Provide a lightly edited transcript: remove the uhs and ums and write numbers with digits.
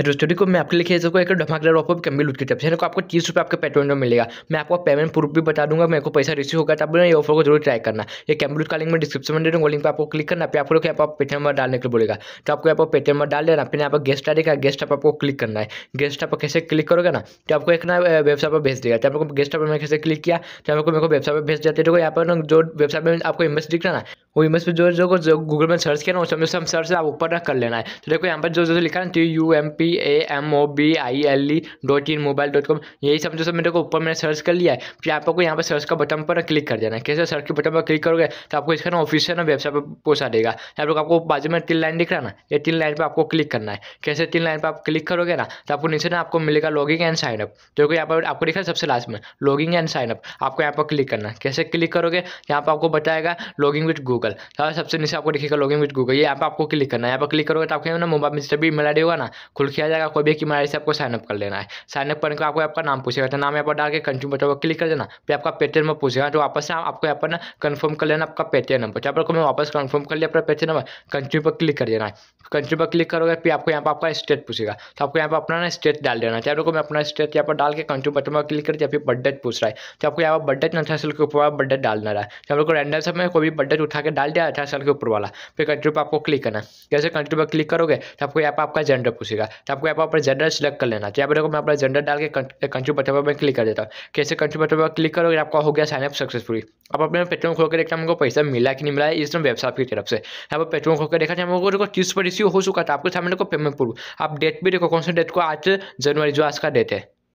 Hello studio को मैं आपके लिए खेल सकूँ एक धमाकेदार ऑफर कंबल लूट की तरफ से आपको 30 रुपये आपके पेट्रोल में मिलेगा। मैं आपको पेमेंट प्रूफ भी बता दूंगा, मेरे को पैसा रिसीव होगा तब ना ये ऑफर को जरूर ट्राई करना। ये कंबल लूट का लिंक मैं डिस्क्रिप्शन में दे दूँगा, लिंक पर आपको क्लिक करना। फिर आप लोग यहाँ पर पेटीएम में डालने के लिए बोलेगा, तो आपको यहाँ पर पेटीएम में डाल देना। फिर यहाँ पर गेस्ट आ देगा, गेस्ट ऐप आपको क्लिक करना है। गेस्ट ऐप पर कैसे क्लिक करोगे ना तो आपको एक ना वेबसाइट पर भेज देगा। तो आपको गेस्ट ऐप में कैसे क्लिक किया तो आपको मेरे को वेबसाइट पर भेज देते। तो यहाँ पर ना जो वेबसाइट में आपको इमेज दिख रहा है ना वो इमेज पर जो जो गूगल में सर्च किया ना उसमें से हम सर्च आप ऊपर कर लेना है। तो देखो यहाँ पर जो जो लिखा ना तो UMPAMOBILE.in mobile.com यही समझो सब मेरे को ऊपर मैंने सर्च कर लिया है। फिर आपको यहाँ पर सर्च का बटन पर क्लिक कर देना है। कैसे सर्च के बटन पर क्लिक करोगे तो आपको इसका ना ऑफिशियल ना वेबसाइट पर पहुँचा देगा। आप लोग आपको बाजू में 3 लाइन दिख रहा है ना, ये 3 लाइन पर आपको क्लिक करना है। कैसे 3 लाइन पर आप क्लिक करोगे ना तो आपको नीचे ना आपको मिलेगा लॉगिंग एंड साइन अप। देखो यहाँ पर आपको दिखा सबसे लास्ट में लॉगिंग एंड साइन अप, आपको यहाँ पर क्लिक करना है। कैसे क्लिक करोगे यहाँ पर आपको बताएगा लॉगिंग विद गूगल, सबसे नीचे आपको दिखेगा लॉगिंग विद गूगल, ये यहाँ पर आपको क्लिक करना है। यहाँ पर क्लिक करोगे तो आपको ना मोबाइल में जब भी मिला देगा ना खुल किया जाएगा। कोई भी ईमेल आई से आपको साइनअप कर लेना है। साइनअप करने को आपको आपका नाम पूछेगा, तो नाम यहाँ पर डाल के कंटिन्यू बटन पर क्लिक कर देना। फिर आपका पेटीएम में पूछेगा तो वापस से आपको यहाँ पर ना कन्फर्म कर लेना आपका पेटीएम नंबर। जब आपको मैं वापस कन्फर्म कर लिया अपना पेटीएम नंबर, कंटिन्यू पर क्लिक कर देना है। कंटिन्यू पर क्लिक करोगे फिर आपको यहाँ पर आपका स्टेट पूछेगा, तो आपको यहाँ पर अपना ना स्टेट डाल देना है। चाहे मैं अपना स्टेट यहाँ पर डाल के कंटिन्यू बटन पर क्लिक कर दिया। फिर बर्थडे पूछ रहा है तो आपको यहाँ पर बर्थडे 18 साल के ऊपर वाला बर्थडे डालना रहा है। जब आपको रैंडम समय कोई भी बर्थडे उठा के डाल दिया 18 साल के ऊपर वाला, फिर कंटिन्यू पर आपको क्लिक करना है। जैसे कंटिन्यू पर क्लिक करोगे तो आपको यहाँ पर आपका जेंडर पूछेगा, तो आपको यहाँ पर अपना जेंडर सिलेक्ट कर लेना। तो यहाँ पर मैं अपना जेंडर डाल के कंटिन्यू बटन पर मैं क्लिक कर देता हूँ। कैसे कंटिन्यू बटन पर क्लिक करोगे आपका हो गया साइनअप सक्सेसफुली। अब अपने पेट्रोल खोल के देखता हूँ हमको पैसा मिला कि नहीं मिला है इस वेबसाइट की तरफ से। यहाँ पर पेट्रोल खोल के देखा हमको 30 पर रिसीव हो चुका था। आपके सामने को पेमेंट प्रूफ आप डेट भी देखो कौन सा डेट को, 8 जनवरी जो आज का डेट है।